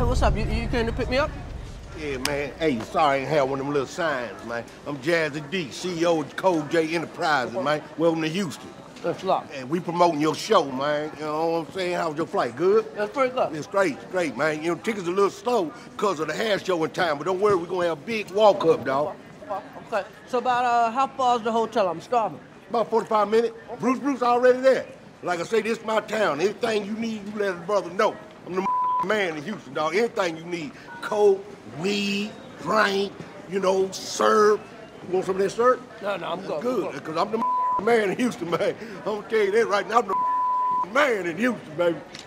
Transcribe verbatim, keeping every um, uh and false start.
Hey, what's up? You, you came to pick me up? Yeah, man. Hey, sorry I ain't had one of them little signs, man. I'm Jazzy D, C E O of Code J Enterprises, man. Welcome to Houston. That's luck. And we promoting your show, man. You know what I'm saying? How was your flight? Good? That's pretty good. It's great, it's great, man. You know, tickets a little slow because of the hair show in time, but don't worry, we're going to have a big walk-up, dog. Okay. So about uh, how far is the hotel? I'm starving. About forty-five minutes. Bruce Bruce already there. Like I say, this is my town. Anything you need, you let the brother know. I'm the man in Houston, dog. Anything you need. Coke, weed, drink, you know, syrup. You want some of that syrup? No, no, I'm good. Good, because I'm the man in Houston, man. I'm going to tell you that right now. I'm the man in Houston, baby.